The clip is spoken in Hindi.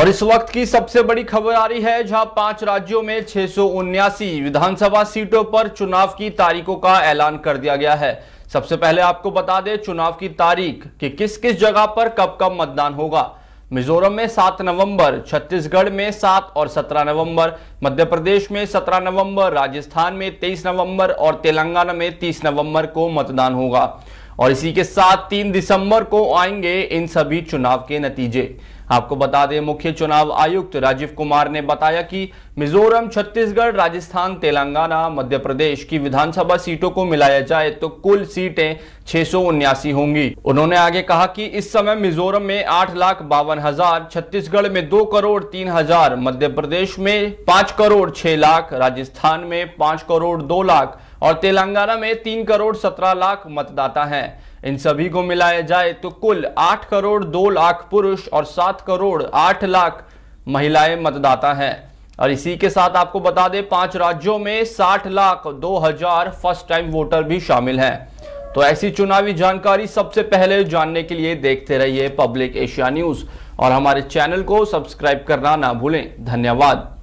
और इस वक्त की सबसे बड़ी खबर आ रही है, जहां 5 राज्यों में 679 विधानसभा सीटों पर चुनाव की तारीखों का ऐलान कर दिया गया है। सबसे पहले आपको बता दें चुनाव की तारीख कि किस किस जगह पर कब कब मतदान होगा। मिजोरम में 7 नवंबर, छत्तीसगढ़ में 7 और 17 नवंबर, मध्य प्रदेश में 17 नवंबर, राजस्थान में 23 नवंबर और तेलंगाना में 30 नवंबर को मतदान होगा। और इसी के साथ 3 दिसंबर को आएंगे इन सभी चुनाव के नतीजे। आपको बता दें मुख्य चुनाव आयुक्त राजीव कुमार ने बताया कि मिजोरम, छत्तीसगढ़, राजस्थान, तेलंगाना, मध्य प्रदेश की विधानसभा सीटों को मिलाया जाए तो कुल सीटें 679 होंगी। उन्होंने आगे कहा कि इस समय मिजोरम में 8,52,000, छत्तीसगढ़ में 2,03,000, मध्य प्रदेश में 5,06,00,000, राजस्थान में 5,02,00,000 और तेलंगाना में 3,17,00,000 मतदाता हैं। इन सभी को मिलाया जाए तो कुल 8,02,00,000 पुरुष और 7,08,00,000 महिलाएं मतदाता हैं। और इसी के साथ आपको बता दें 5 राज्यों में 60,02,000 फर्स्ट टाइम वोटर भी शामिल हैं। तो ऐसी चुनावी जानकारी सबसे पहले जानने के लिए देखते रहिए पब्लिक एशिया न्यूज़ और हमारे चैनल को सब्सक्राइब करना ना भूलें। धन्यवाद।